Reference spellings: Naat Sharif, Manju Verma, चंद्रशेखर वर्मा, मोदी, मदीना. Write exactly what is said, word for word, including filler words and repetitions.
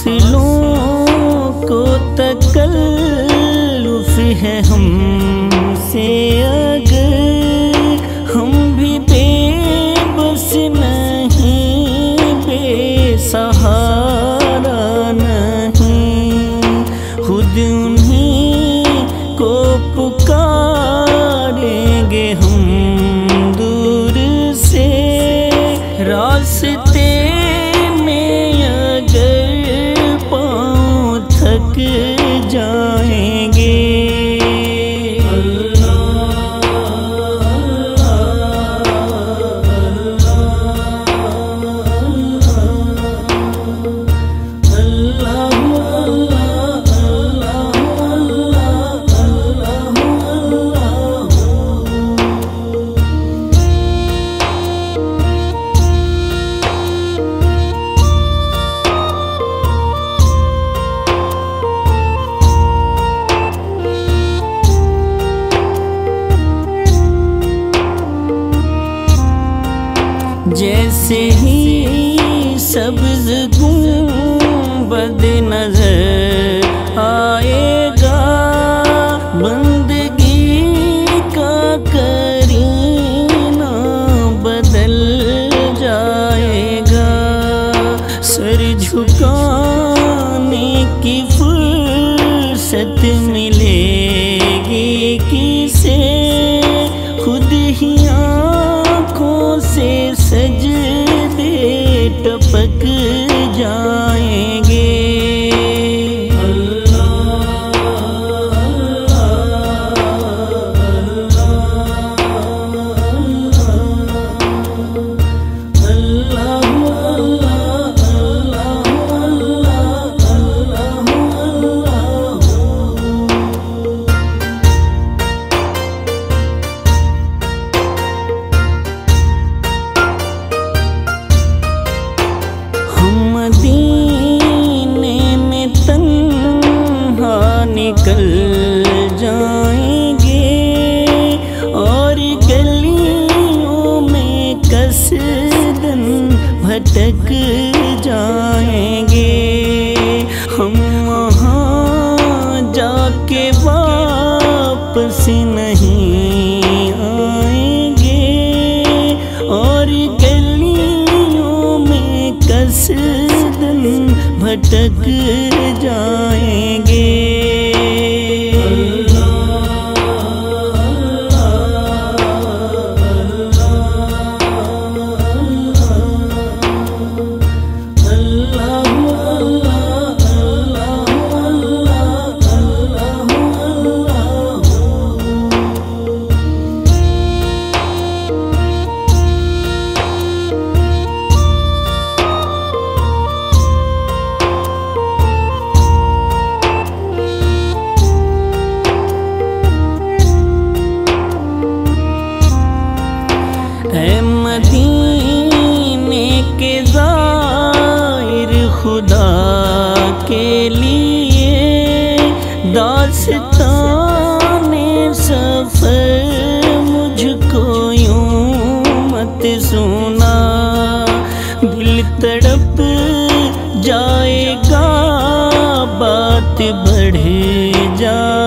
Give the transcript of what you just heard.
फासलों को तकल्लुफ है हमसे अगर हम भी बेबस नहीं बेसहारा नहीं, खुद उन्हीं को पुकारेंगे हम दूर से रास्ते जाएंगे। जैसे ही सब्ज गुंबद नजर आएगा बंदगी का करीना बदल जाएगा, सर झुकाने की फुर्सत मिलेगी किसे, खुद ही आँखों से सजदे टपक जाएंगे। मदीने में तन्हा निकल जाएंगे और गलियों में कसदन भटक जाएंगे, हम वहाँ जाके वापस नहीं आएंगे और गलियों में कस भटक जाएंगे। मदीने के ज़ाहिर खुदा के लिए दास्ताने सफ़र मुझको यूं मत सुना, दिल तड़प जाएगा बात बढ़े जा